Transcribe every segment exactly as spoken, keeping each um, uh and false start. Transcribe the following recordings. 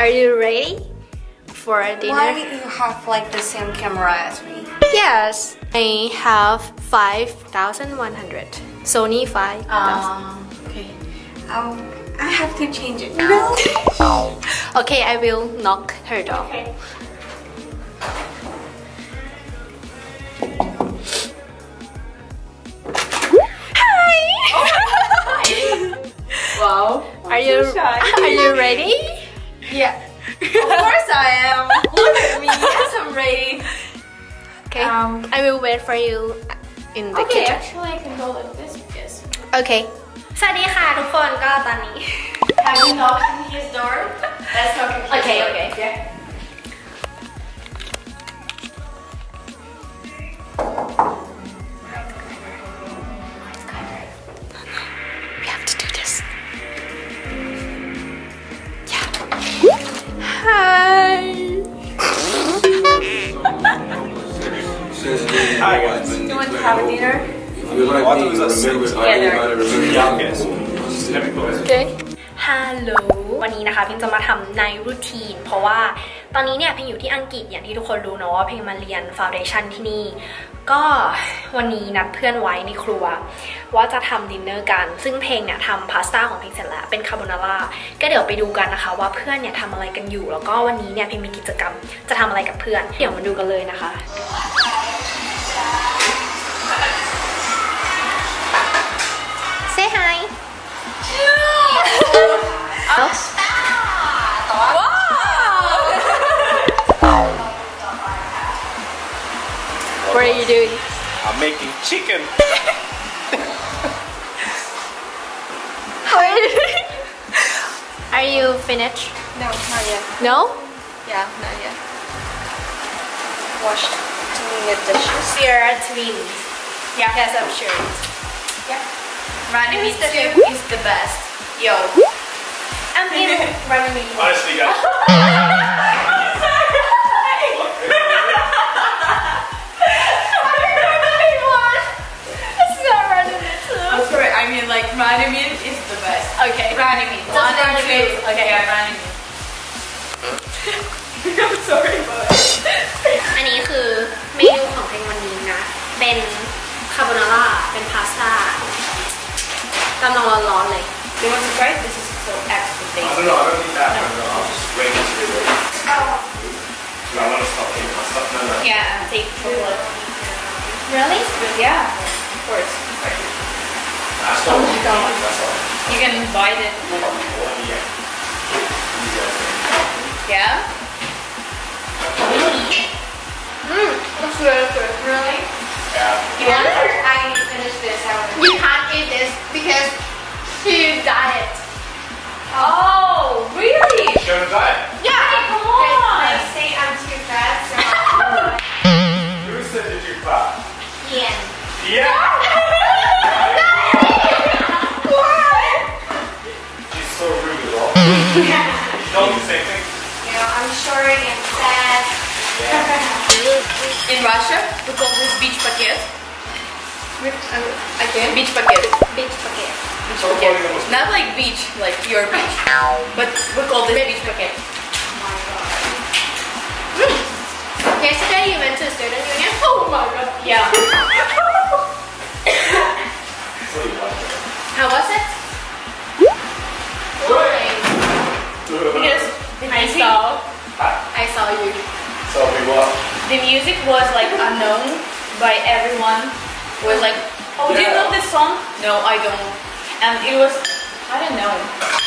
Are you ready for a dinner? Why do you have like the same camera as me? Yes, I have five thousand one hundred. Sony five thousand. Uh, okay. Um, I have to change it now. Okay, I will knock her door. Okay. Wow, I'm are you so are you ready? Yeah, of course I am. Look at me, yes, I'm ready. Okay, um, I will wait for you in the okay, kitchen. Okay, actually, I can go like this because. Okay. Sawasdee ka, everyone. Go, Tani. Have you knocked on his door? Let's knock on his okay, door. Okay, okay, yeah. Hi guys. Do you want to have a dinner? We like what was us sitting together. Yeah, guys. Let me close. Okay. Hello. วันนี้นะคะพิงจะมาทำในรูทีนเพราะว่าตอนนี้เนี่ยพิงอยู่ที่อังกฤษอย่างที่ทุกคนรู้เนาะว่าพิงมาเรียน Foundation ที่นี่ก็วันนี้นัดเพื่อนไว้ในครัวว่าจะทำดินเนอร์กันซึ่งเพลงเนี่ยทำพาสต้าของเพลงเสร็จแล้วเป็นคาโบนาร่าก็เดี๋ยวไปดูกันนะคะว่าเพื่อนเนี่ยทำอะไรกันอยู่แล้วก็วันนี้เนี่ยเพลงมีกิจกรรมจะทำอะไรกับเพื่อนเดี๋ยวมาดูกันเลยนะคะSay hi. What are you doing? I'm making chicken. What are you doing? Are you finished? No, not yet. No? Yeah, not yet. Wash doing the dishes. We are twins. Yeah. Yes, I'm sure. Yeah. Running meat soup is the best. Yo. I'm in running meat. Honestly, guys. I'm sorry. I'm running one. It's not running meat soup. I'm sorry. I mean, like running meat is the best. Okay. Running meat. Just running meat. Okay, yeah, running meat. I'm sorry, but. อันนี้คือเมนูของเพลงวันนี้นะเป็นคาโบนาร่าเป็นพาสต้ากำลังร้อนๆเลย You want to try? This is so extra tasty. I don't know. I don't need that. No. I'll just wait until it. Oh. I want to stop eating my stuff. No, no. Yeah. Take chocolate. Really? Yeah. Of course. That's all. Oh my god. That's all. You can buy it. Yeah. Mmm. That's really good. Really? Yeah. You want it? I finish this. You can't eat this. Because she diet. Oh, really? She on a diet? Yeah. Hey, come on. They, they say I'm too fat, so who said you're too fat? Ian. Ian? What? She's so rude at all. Yeah. She told you the same thing. You know, I'm short and fat. Yeah. In Russia, we call this beach paket. Again? Beach bucket. Beach bucket. Beach bucket. Not like beach, like your beach. But we call this beach bucket. Oh my god. Mm. Yesterday you went to a student union? Oh my god. Yeah. How was it? Boring. Because the music, I saw. I saw you. Saw me what? The music was like unknown by everyone. Was like, oh, yeah. Do you know this song? No, I don't. And it was, I don't know.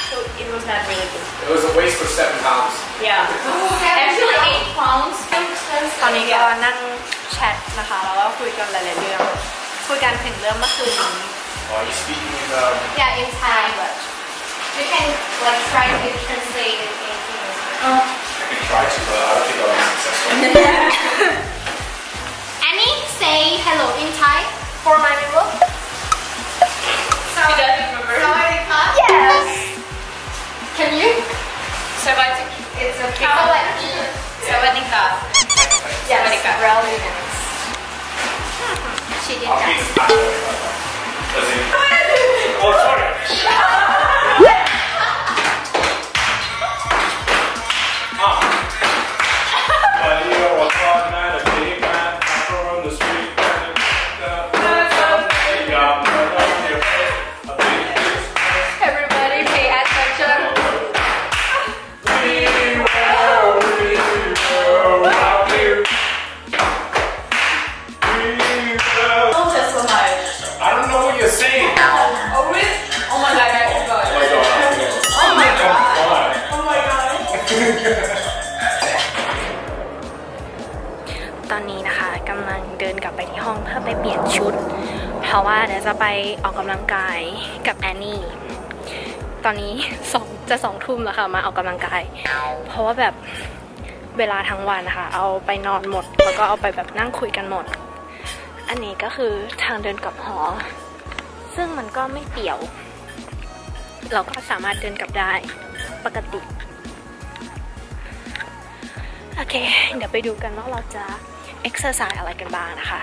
So it was not really good. It was a waste for seven pounds. Yeah. Oh, actually, eight pounds. ตอนนี้ก็นั่งแชทนะคะแล้วก็คุยกันหลายๆเรื่องคุยกันถึงเรื่องเมื่อคืนนี้ Are you speaking in the? Yeah, in Thai language. You can like try to translate it in English. Oh. I can try to, but I don't think I'll be successful. Annie, say hello in Thai. For my people? Sawadee ka. Yes. Can you? Sawadee. It's a big one. Sawadee ka. Sawadee ka. Really nice. She did that. Oh, sorry. Oh, really? Oh my god, that is good. Oh my god. Oh my god.ตอนนี้นะคะกำลังเดินกลับไปที่ห้องเพื่อไปเปลี่ยนชุดเพราะว่าเดี๋ยวจะไปออกกำลังกายกับแอนนี่ตอนนี้สองจะสองทุ่มแล้วค่ะมาออกกำลังกายเพราะว่าแบบเวลาทั้งวันนะคะเอาไปนอนหมดแล้วก็เอาไปแบบนั่งคุยกันหมดอันนี้ก็คือทางเดินกลับหอซึ่งมันก็ไม่เปี่ยวเราก็สามารถเดินกลับได้ปกติโอเคเดี๋ยวไปดูกันว่าเราจะเอ็กซ์ไซส์อะไรกันบ้างนะคะ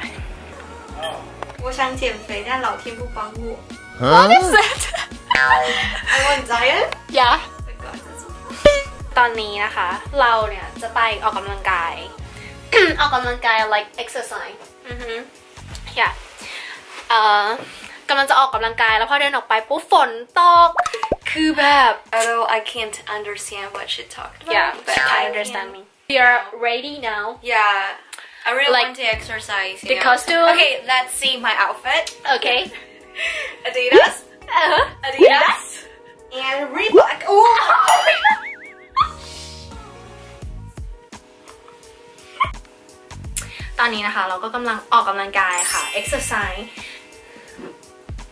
我想减肥但老天不帮我 What is that? I want diet? Yeah ตอนนี้นะคะเราเนี่ยจะไปออกกำลังกาย ออกกำลังกาย like exercise อือฮึ yeah เอ่อกำลังจะออกกำลังกายแล้วพอเดินออกไปปุ๊บฝนตกคือแบบ although I can't understand what she talked about yeah but I understand me we are ready now yeah I really like, want to exercise you the know? costume okay let's see my outfit okay Adidas uh-huh. Adidas yeah. and Reebok ohตอนนี้นะคะเราก็กำลังออกกำลังกายค่ะ exercise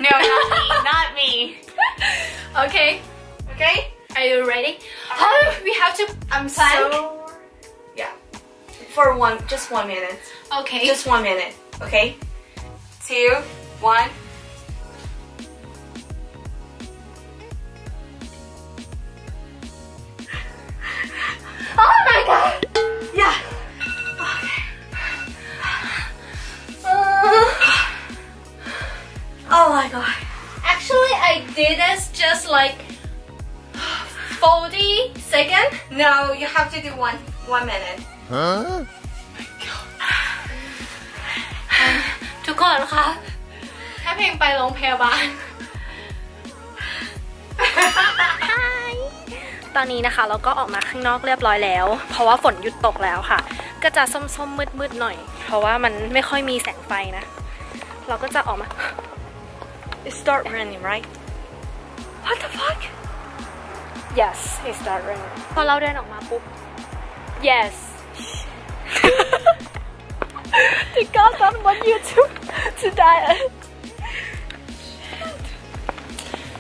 No, not me, not me. Okay, okay. Are you ready? Right. Oh, we have to. I'm plank. So, yeah, for one, just one minute. Okay. Just one minute. Okay. Two, one. Oh my god. Yeah. Okay. Uh... Oh my god. Actually, I did this just like forty seconds. No, you have to do one one minute. Huh? Oh my god. ทุกคนคะถ้าเพลงไปโรงพยาบาล Hi. ตอนนี้นะคะเราก็ออกมาข้างนอกเรียบร้อยแล้วเพราะว่าฝนหยุดตกแล้วค่ะก็จะส้มๆมืดๆหน่อยเพราะว่ามันไม่ค่อยมีแสงไฟนะเราก็จะออกมาIt start raining, right? What the fuck? Yes, it start raining. พอเราเดินออกมาปุ๊บ Yes. Because I want you to to die.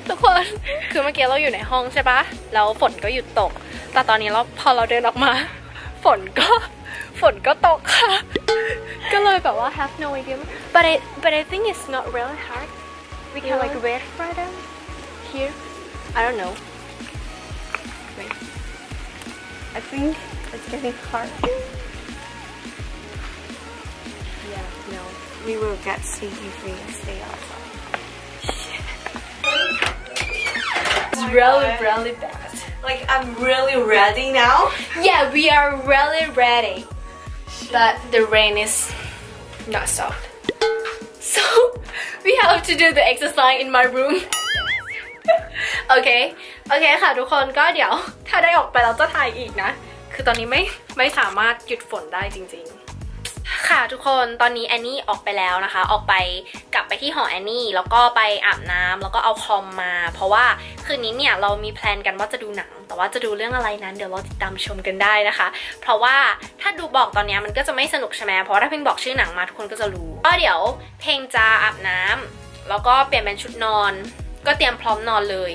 ทุกคนคือเมื่อกี้เราอยู่ในห้องใช่ปะแล้วฝนก็หยุดตกแต่ตอนนี้เราพอเราเดินออกมาฝนก็ฝนก็ตกค่ะก็เลยแบบว่า have no idea. But I but I think it's not really hard.We can like wear for them here. I don't know. Wait. I think it's getting hard. Yeah, no. We will get sick if we stay outside. Shit. It's really, really bad. Like I'm really ready now. Yeah, we are really ready. But the rain is not stopped. So.We have to do the exercise in my room. Okay, okay ค่ะทุกคนก็เดี๋ยวถ้าได้ออกไปเราจะถ่ายอีกนะคือตอนนี้ไม่ไม่สามารถหยุดฝนได้จริงๆค่ะทุกคนตอนนี้แอนนี่ออกไปแล้วนะคะออกไปกลับไปที่หอแอนนี่แล้วก็ไปอาบน้ำแล้วก็เอาคอมมาเพราะว่าคืนนี้เนี่ยเรามีแพลนกันว่าจะดูหนังแต่ว่าจะดูเรื่องอะไรนั้นเดี๋ยวเราติดตามชมกันได้นะคะเพราะว่าถ้าดูบอกตอนนี้มันก็จะไม่สนุกใช่ไหมเพราะถ้าเพลงบอกชื่อหนังมาทุกคนก็จะรู้ก็เดี๋ยวเพลงจะอาบน้ำแล้วก็เปลี่ยนเป็นชุดนอนก็เตรียมพร้อมนอนเลย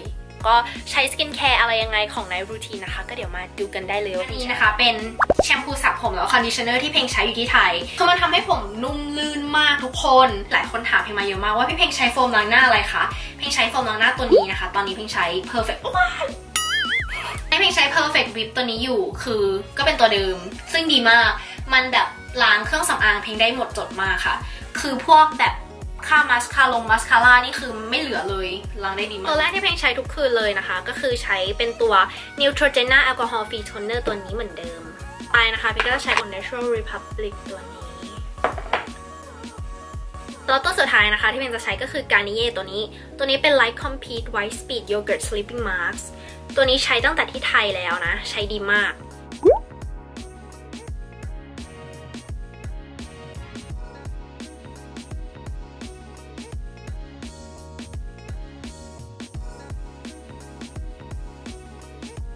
ก็ใช้สกินแคร์อะไรยังไงของในรูทีนนะคะก็เดี๋ยวมาดูกันได้เลยนี่นะคะเป็นแชมพูสระผมแล้วคอนดิชเนอร์ที่เพลงใช้อยู่ที่ไทยคือมันทำให้ผมนุ่มลื่นมากทุกคนหลายคนถามเพลงมาเยอะมากว่าพี่เพลงใช้โฟมล้างหน้าอะไรคะเพลงใช้โฟมล้างหน้าตัวนี้นะคะตอนนี้เพลงใช้ perfectเพลงใช้ perfect whip ตัวนี้อยู่คือก็เป็นตัวเดิมซึ่งดีมากมันแบบล้างเครื่องสำอางเพลงได้หมดจดมากค่ะคือพวกแบบค่ามาสคารงมาสคาร่านี่คือไม่เหลือเลยล้างได้ดีมากตัวแรกที่เพลงใช้ทุกคืนเลยนะคะก็คือใช้เป็นตัว Neutrogena alcohol free toner ตัวนี้เหมือนเดิมไปนะคะพี่ก็จะใช้ All Natural Republic ตัวนี้แล้วตัวสุดท้ายนะคะที่เพลงจะใช้ก็คือการนิเย่ตัวนี้ตัวนี้เป็น Light Complete White Speed Yogurt Sleeping Maskตัวนี้ใช้ตั้งแต่ที่ไทยแล้วนะใช้ดีมาก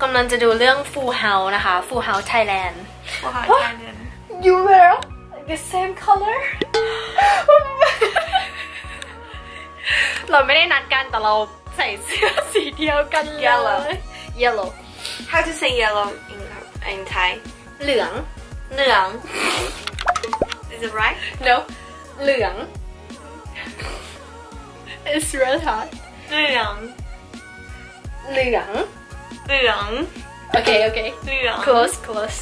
กำลังจะดูเรื่อง Full House นะคะ Full House Thailand Full House Thailand You wear the same color เราไม่ได้นัดกันแต่เราใส่เสื้อสีเดียวกัน Yellow Yellow How to say yellow in in Thai เหลืองเหลือง Is it right? No เหลือง It's really hard เหลืองเหลืองเหลือง Okay okay เหลือง Close close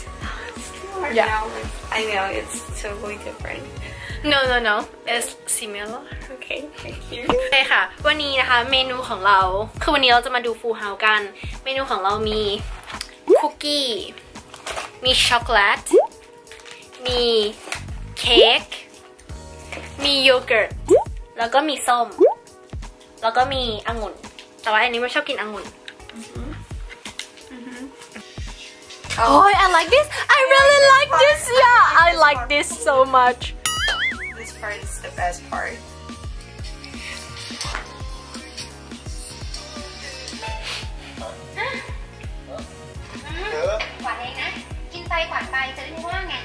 Yeah I know it's totally different No no no it's similar Okay thank you ใช่ค่ะวันนี้นะคะเมนูของเราคือวันนี้เราจะมาดูฟูลเฮาส์กันเมนูของเรามีคุกกี้มีช็อกโกแลตมีเค้กมีโยเกิร์ตแล้วก็มีส้มแล้วก็มีองุ่นแต่ว่าอันนี้ไม่ชอบกินองุ่น Oh I like this I really like this yeah I like this so much This part is the best partหวานเองนะกินไปหวานไปจะได้ไม่ว่างไง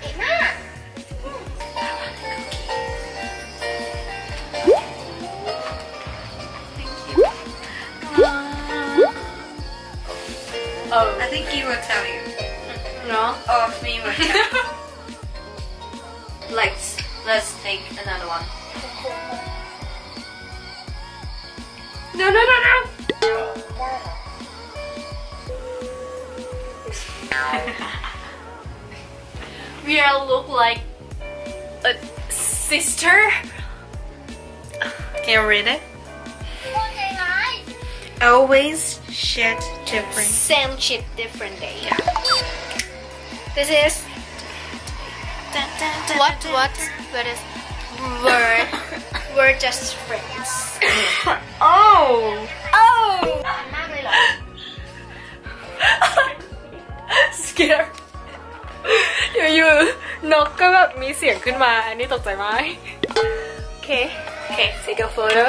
เด็กมากI think he will tell you no oh me will tell you let's let's take another one no no no no We all look like a sister. Can you read it? Always shit different. Same shit different day. Yeah. This is what what what is we're we're just friends. Oh oh. Scared. อยู่ๆนกก็แบบมีเสียงขึ้นมาอันนี้ตกใจไหมโอเคโอเค take a photo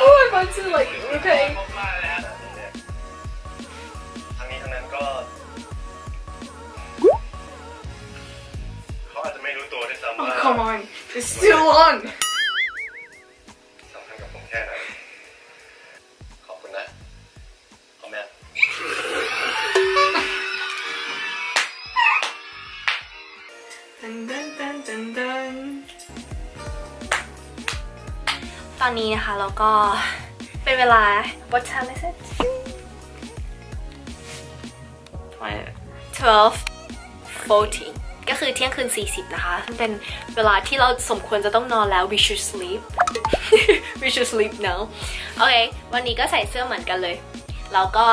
oh I want to like okay ทั้งนี้ทั้งนั้นก็เขาอาจจะไม่รู้ตัวด้วยซ้ำว่า come on It's still on สำคัญกับผมแค่นั้นขอบคุณนะขอบแม่ ตอนนี้นะคะแล้วก็เป็นเวลา What time is it? twelve fortyก็คือเที่ยงคืนสี่สิบนะคะเป็นเวลาที่เราสมควรจะต้องนอนแล้ว we should sleep we should sleep now โอเควันนี้ก็ใส่เสื้อเหมือนกันเลยแล้วก็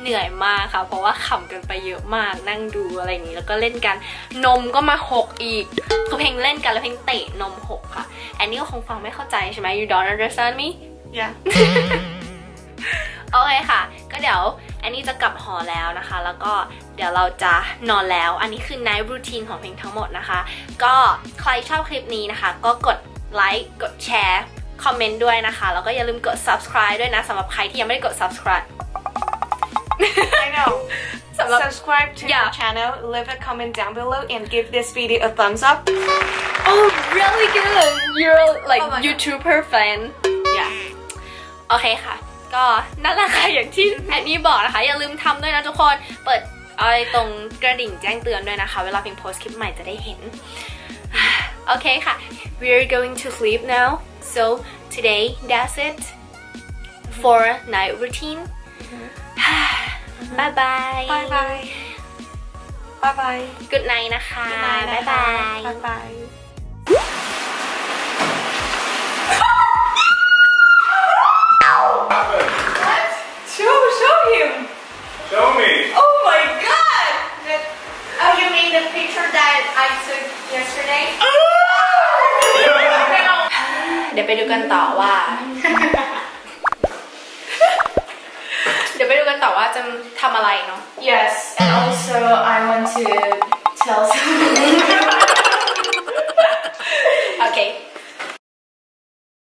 เหนื่อยมากค่ะเพราะว่าขำกันไปเยอะมากนั่งดูอะไรอย่างนี้แล้วก็เล่นกันนมก็มาหกอีกคือเพลงเล่นกันแล้วเพลงเตะนมหกค่ะอันนี้ก็คงฟังไม่เข้าใจใช่ไหม you don't understand me yeah โอเคค่ะก็เดี๋ยวอันนี้จะกลับหอแล้วนะคะแล้วก็เดี๋ยวเราจะนอนแล้วอันนี้คือ night routine ของเพลงทั้งหมดนะคะก็ใครชอบคลิปนี้นะคะก็กดไลค์กดแชร์คอมเมนต์ด้วยนะคะแล้วก็อย่าลืมกด subscribe ด้วยนะสำหรับใครที่ยังไม่ได้กด subscribe I know สำหรับ subscribe to our channel leave a comment down below and give this video a thumbs up Oh really good you're like YouTuber fan yeah โอเคค่ะก็นั่นแหละค่ะอย่างที่แอนนี่บอกนะคะอย่าลืมทำด้วยนะทุกคนเปิดไอ้ตรงกระดิ่งแจ้งเตือนด้วยนะคะเวลาพิมพ์โพสต์คลิปใหม่จะได้เห็นโอเคค่ะ we're going to sleep now so today that's it for night routine bye bye bye bye bye bye good night นะคะ bye bye byeเดี๋ยวไปดูกันต่อว่าเดี๋ยวไปดูกันต่อว่าจะทำอะไรเนาะ Yes and also I want to smells so good.